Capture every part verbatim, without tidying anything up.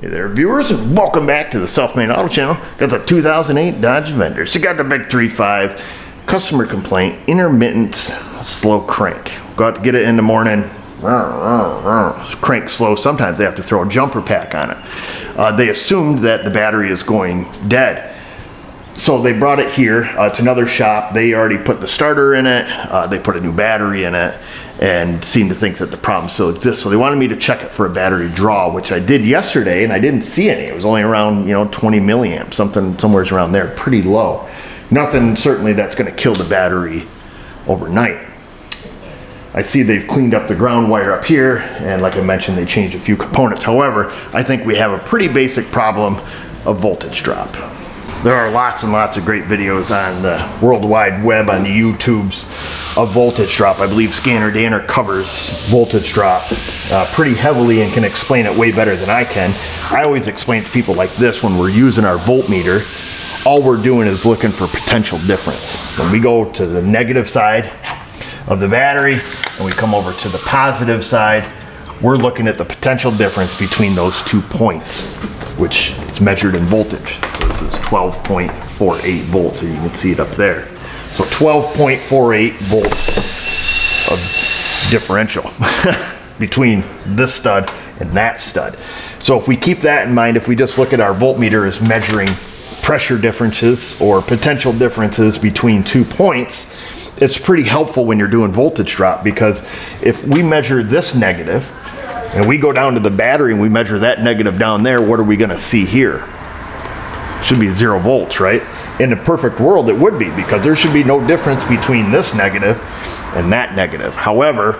Hey there, viewers, and welcome back to the South Main Auto Channel. Got the two thousand eight Dodge Vendor. So you got the big three point five, customer complaint, intermittent slow crank. Go out to get it in the morning, crank slow. Sometimes they have to throw a jumper pack on it. Uh, they assumed that the battery is going dead. So they brought it here uh, to another shop. They already put the starter in it. Uh, they put a new battery in it and seem to think that the problem still exists. So they wanted me to check it for a battery draw, which I did yesterday, and I didn't see any. It was only around, you know, twenty milliamps, something, somewhere's around there, pretty low. Nothing certainly that's gonna kill the battery overnight. I see they've cleaned up the ground wire up here, and like I mentioned, they changed a few components. However, I think we have a pretty basic problem of voltage drop. There are lots and lots of great videos on the World Wide Web, on the YouTubes, of voltage drop. I believe Scanner Danner covers voltage drop uh, pretty heavily and can explain it way better than I can. I always explain to people like this, when we're using our voltmeter, all we're doing is looking for potential difference. When we go to the negative side of the battery and we come over to the positive side, we're looking at the potential difference between those two points, which is measured in voltage. So this is twelve point four eight volts, and you can see it up there. So twelve point four eight volts of differential between this stud and that stud. So if we keep that in mind, if we just look at our voltmeter as measuring pressure differences or potential differences between two points, it's pretty helpful when you're doing voltage drop, because if we measure this negative and we go down to the battery and we measure that negative down there, what are we gonna see here? Should be zero volts, right? In the perfect world, it would be, because there should be no difference between this negative and that negative. However,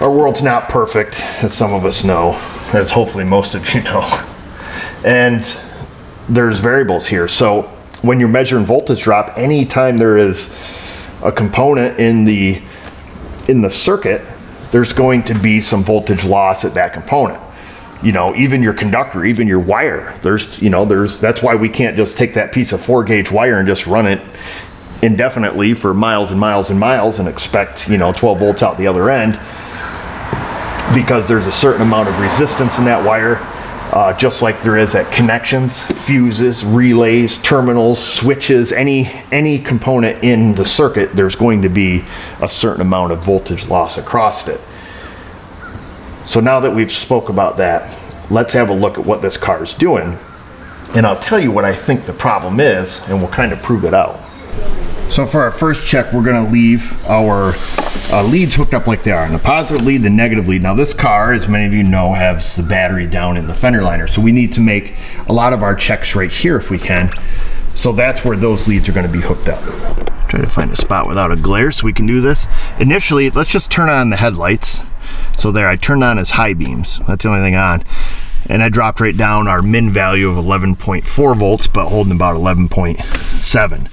our world's not perfect, as some of us know, as hopefully most of you know. And there's variables here. So when you're measuring voltage drop, anytime there is a component in the, in the circuit, there's going to be some voltage loss at that component. You know, even your conductor, even your wire, there's, you know, there's, that's why we can't just take that piece of four gauge wire and just run it indefinitely for miles and miles and miles and expect, you know, twelve volts out the other end, because there's a certain amount of resistance in that wire, uh, just like there is at connections, fuses, relays, terminals, switches, any, any component in the circuit, there's going to be a certain amount of voltage loss across it. So now that we've spoke about that, let's have a look at what this car is doing. And I'll tell you what I think the problem is, and we'll kind of prove it out. So for our first check, we're gonna leave our uh, leads hooked up like they are, and the positive lead, the negative lead. Now this car, as many of you know, has the battery down in the fender liner. So we need to make a lot of our checks right here if we can. So that's where those leads are gonna be hooked up. Try to find a spot without a glare so we can do this. Initially, let's just turn on the headlights. So there, I turned on his high beams. That's the only thing on. And I dropped right down our min value of eleven point four volts, but holding about eleven point seven.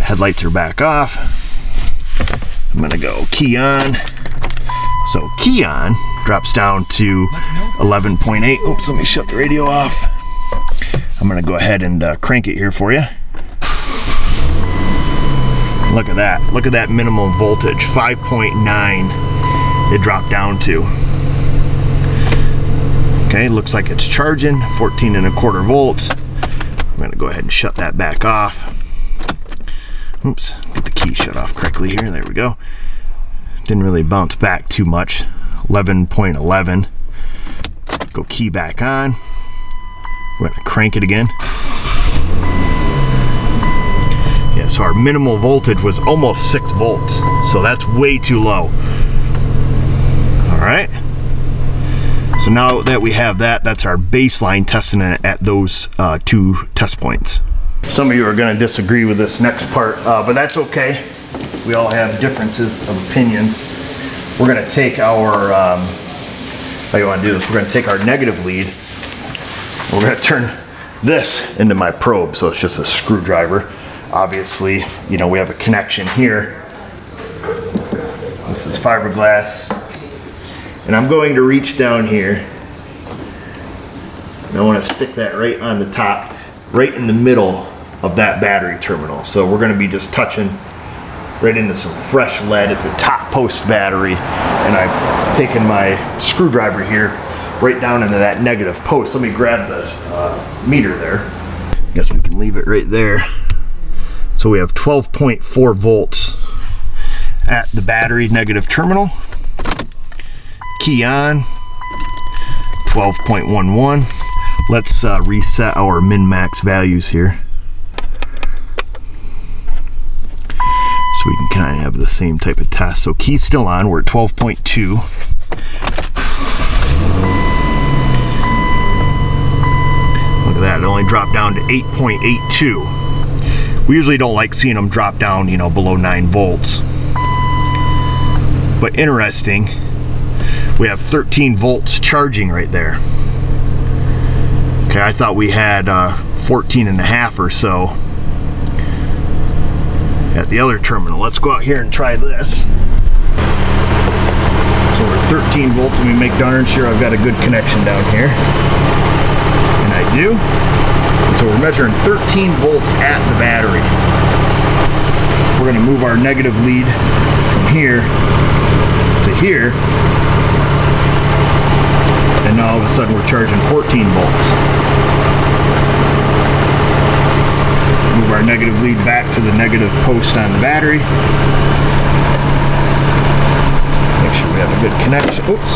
Headlights are back off. I'm gonna go key on. So key on drops down to eleven point eight. Oops, let me shut the radio off. I'm gonna go ahead and uh, crank it here for you. Look at that. Look at that minimum voltage, five point nine. It dropped down to. Okay, looks like it's charging, fourteen and a quarter volts. I'm gonna go ahead and shut that back off. Oops, get the key shut off correctly here, there we go. Didn't really bounce back too much, eleven point eleven. Go key back on, we're gonna crank it again. Yeah, so our minimal voltage was almost six volts, so that's way too low. All right, so now that we have that, that's our baseline testing it at those uh, two test points. Some of you are gonna disagree with this next part, uh, but that's okay. We all have differences of opinions. We're gonna take our, um, how you wanna do this, we're gonna take our negative lead, we're gonna turn this into my probe, so it's just a screwdriver. Obviously, you know, we have a connection here. This is fiberglass. And I'm going to reach down here, and I want to stick that right on the top, right in the middle of that battery terminal. So we're going to be just touching right into some fresh lead. It's a top post battery, and I've taken my screwdriver here, right down into that negative post. Let me grab this uh, meter there. I guess we can leave it right there. So we have twelve point four volts at the battery negative terminal. Key on, twelve point one one. Let's uh, reset our min-max values here, so we can kind of have the same type of test. So key's still on, we're at twelve point two. Look at that, it only dropped down to eight point eight two. We usually don't like seeing them drop down, you know, below nine volts. But interesting, we have thirteen volts charging right there. Okay, I thought we had uh, fourteen and a half or so at the other terminal. Let's go out here and try this. So we're thirteen volts, and we make darn sure I've got a good connection down here. And I do. So we're measuring thirteen volts at the battery. We're gonna move our negative lead from here to here. And now all of a sudden we're charging fourteen volts. Move our negative lead back to the negative post on the battery. Make sure we have a good connection. Oops.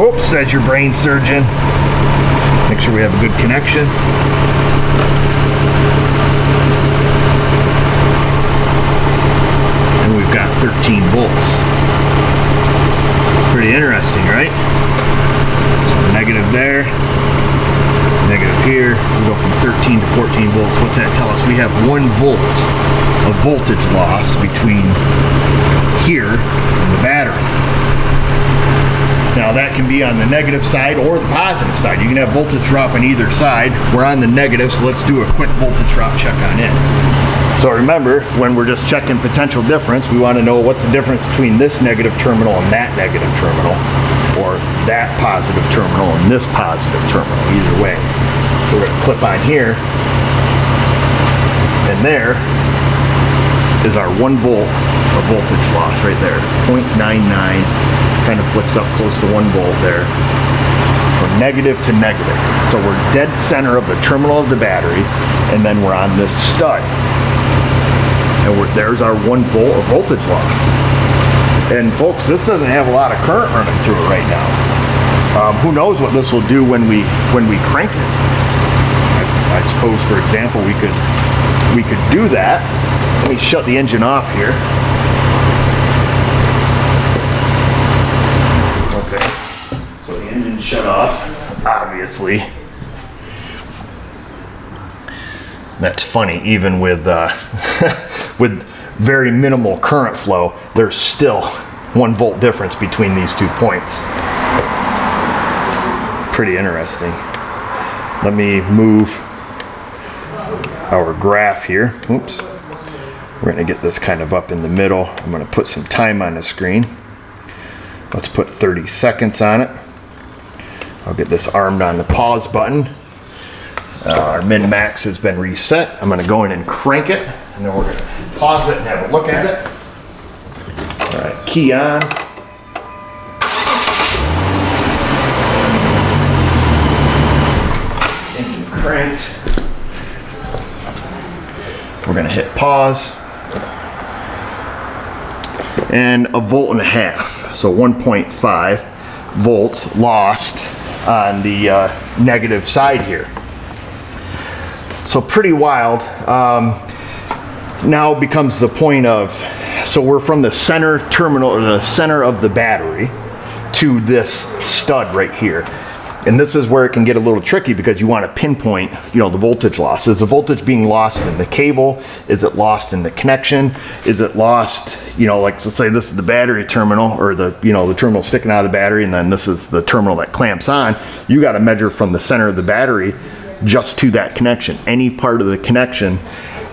Oops, says your brain surgeon. Make sure we have a good connection. And we've got thirteen volts. Pretty interesting, right? So negative there. Negative here, we go from thirteen to fourteen volts. What's that tell us? We have one volt of voltage loss between here and the battery. Now that can be on the negative side or the positive side. You can have voltage drop on either side. We're on the negative, so let's do a quick voltage drop check on it. So remember, when we're just checking potential difference, we want to know what's the difference between this negative terminal and that negative terminal, or that positive terminal and this positive terminal, either way. So we're gonna clip on here, and there is our one volt of voltage loss right there, zero point nine nine, kind of flips up close to one volt there, from negative to negative. So we're dead center of the terminal of the battery, and then we're on this stud. And we're, there's our one volt of voltage loss. And folks, this doesn't have a lot of current running through it right now. Um, who knows what this will do when we when we crank it? I, I suppose, for example, we could we could do that. Let me shut the engine off here. Okay. So the engine shut off, obviously. That's funny. Even with uh, with very minimal current flow, there's still one volt difference between these two points. Pretty interesting. Let me move our graph here. Oops. We're gonna get this kind of up in the middle. I'm gonna put some time on the screen. Let's put thirty seconds on it. I'll get this armed on the pause button. Uh, our min max has been reset. I'm gonna go in and crank it, and then we're gonna pause it and have a look at it. All right, key on. Engine cranked. We're gonna hit pause. And a volt and a half, so one point five volts lost on the uh, negative side here. So pretty wild. Um, now becomes the point of, so we're from the center terminal, or the center of the battery, to this stud right here. And this is where it can get a little tricky, because you want to pinpoint, you know, the voltage loss. Is the voltage being lost in the cable? Is it lost in the connection? Is it lost, you know, like, let's say this is the battery terminal, or the, you know, the terminal sticking out of the battery, and then this is the terminal that clamps on. You got to measure from the center of the battery just to that connection, any part of the connection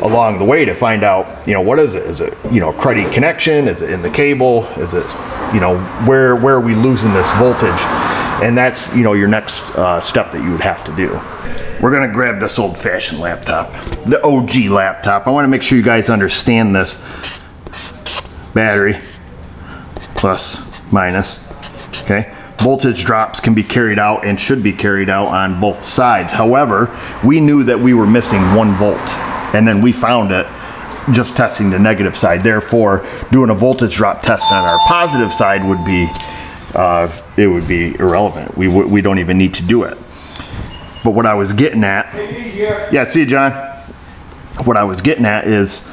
along the way, to find out, you know, what is it? Is it, you know, cruddy connection? Is it in the cable? Is it, you know, where where are we losing this voltage? And that's, you know, your next uh, step that you would have to do. We're gonna grab this old-fashioned laptop, the O G laptop. I want to make sure you guys understand this. Battery plus minus, okay. voltage drops can be carried out and should be carried out on both sides. However, we knew that we were missing one volt, and then we found it just testing the negative side. Therefore, doing a voltage drop test on our positive side would be, uh, it would be irrelevant. We, we don't even need to do it. But what I was getting at, yeah, see you, John. What I was getting at is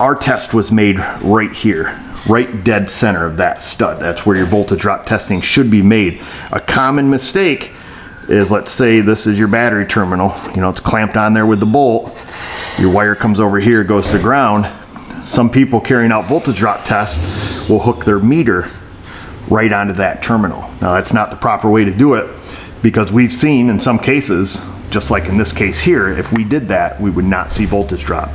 our test was made right here, right dead center of that stud. That's where your voltage drop testing should be made. A common mistake is, let's say this is your battery terminal, you know, it's clamped on there with the bolt. Your wire comes over here, goes to the ground. Some people carrying out voltage drop tests will hook their meter right onto that terminal. Now that's not the proper way to do it, because we've seen in some cases, just like in this case here, if we did that, we would not see voltage drop.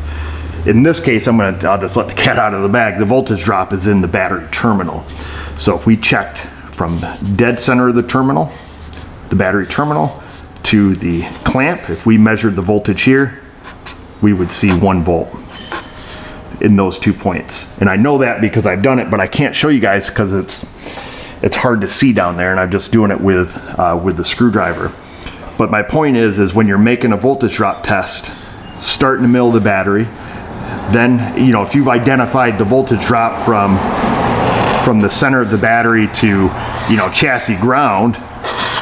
In this case, I'm gonna, I'll just let the cat out of the bag. The voltage drop is in the battery terminal. So if we checked from dead center of the terminal, the battery terminal, to the clamp, if we measured the voltage here, we would see one volt in those two points. And I know that because I've done it, but I can't show you guys because it's it's hard to see down there, and I'm just doing it with uh, with the screwdriver. But my point is, is when you're making a voltage drop test, start in the middle of the battery. Then, you know, if you've identified the voltage drop from from the center of the battery to, you know, chassis ground,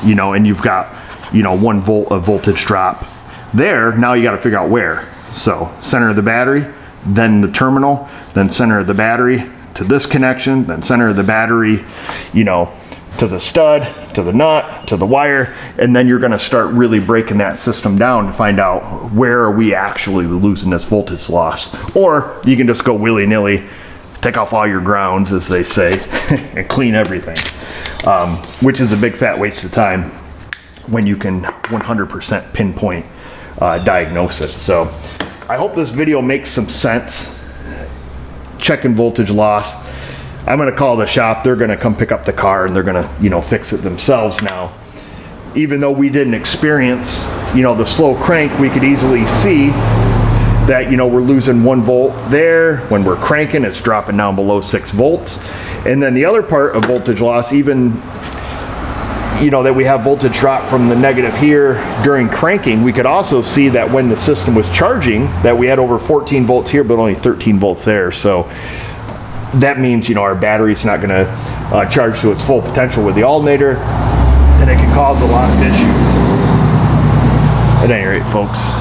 you know, and you've got, you know, one volt of voltage drop there, now you got to figure out where. So center of the battery, then the terminal, then center of the battery to this connection, then center of the battery, you know, to the stud, to the nut, to the wire, and then you're going to start really breaking that system down to find out where are we actually losing this voltage loss. Or you can just go willy-nilly, take off all your grounds, as they say, and clean everything, um, which is a big fat waste of time when you can one hundred percent pinpoint uh, diagnose it. So I hope this video makes some sense. Checking voltage loss. I'm going to call the shop. They're going to come pick up the car and they're going to, you know, fix it themselves now. Even though we didn't experience, you know, the slow crank, we could easily see that, you know, we're losing one volt there. When we're cranking, it's dropping down below six volts. And then the other part of voltage loss, even, you know, that we have voltage drop from the negative here during cranking, we could also see that when the system was charging that we had over fourteen volts here, but only thirteen volts there. So that means, you know, our battery's not going to uh, charge to its full potential with the alternator, and it can cause a lot of issues. At any rate, folks,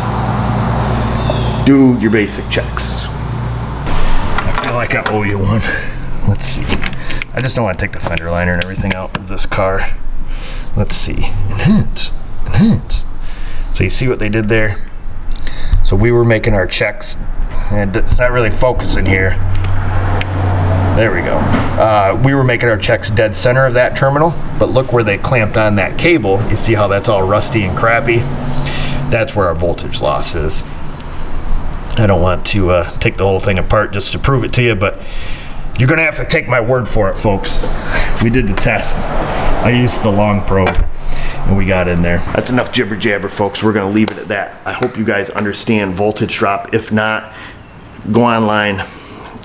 do your basic checks. I feel like I owe you one. Let's see. I just don't want to take the fender liner and everything out of this car. Let's see, enhance, enhance. So you see what they did there? So we were making our checks, and it's not really focusing here. There we go. Uh, we were making our checks dead center of that terminal, but look where they clamped on that cable. You see how that's all rusty and crappy? That's where our voltage loss is. I don't want to uh, take the whole thing apart just to prove it to you, but you're gonna have to take my word for it, folks. We did the test. I used the long probe and we got in there. That's enough jibber jabber, folks. We're gonna leave it at that. I hope you guys understand voltage drop. If not, go online,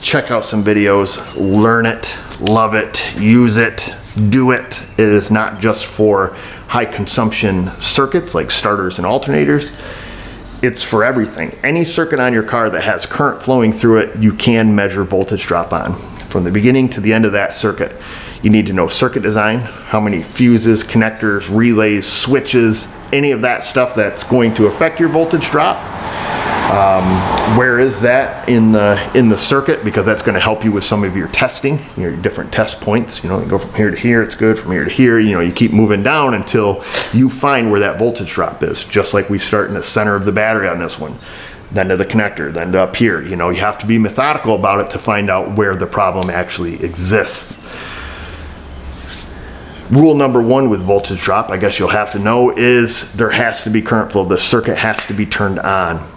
check out some videos, learn it, love it, use it, do it. It is not just for high consumption circuits like starters and alternators. It's for everything. Any circuit on your car that has current flowing through it, you can measure voltage drop on. From the beginning to the end of that circuit, you need to know circuit design, how many fuses, connectors, relays, switches, any of that stuff that's going to affect your voltage drop. Um, where is that in the in the circuit? Because that's going to help you with some of your testing, your different test points. You know, you go from here to here, it's good. From here to here, you know, you keep moving down until you find where that voltage drop is. Just like we start in the center of the battery on this one, then to the connector, then to up here. You know, you have to be methodical about it to find out where the problem actually exists. Rule number one with voltage drop, I guess you'll have to know, is there has to be current flow. The circuit has to be turned on.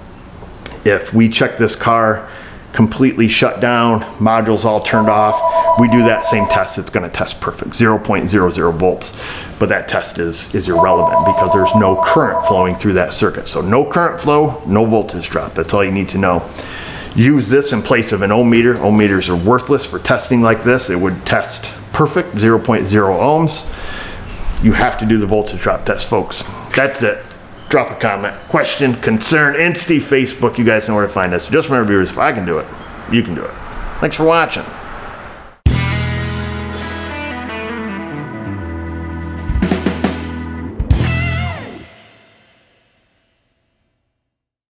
If we check this car completely shut down, modules all turned off, we do that same test, it's gonna test perfect, zero point zero zero volts. But that test is, is irrelevant because there's no current flowing through that circuit. So no current flow, no voltage drop. That's all you need to know. Use this in place of an ohm meter. Ohm meters are worthless for testing like this. It would test perfect, zero point zero ohms. you have to do the voltage drop test, folks. That's it. Drop a comment, question, concern, Insta, Facebook. You guys know where to find us. Just remember, viewers, if I can do it, you can do it. Thanks for watching.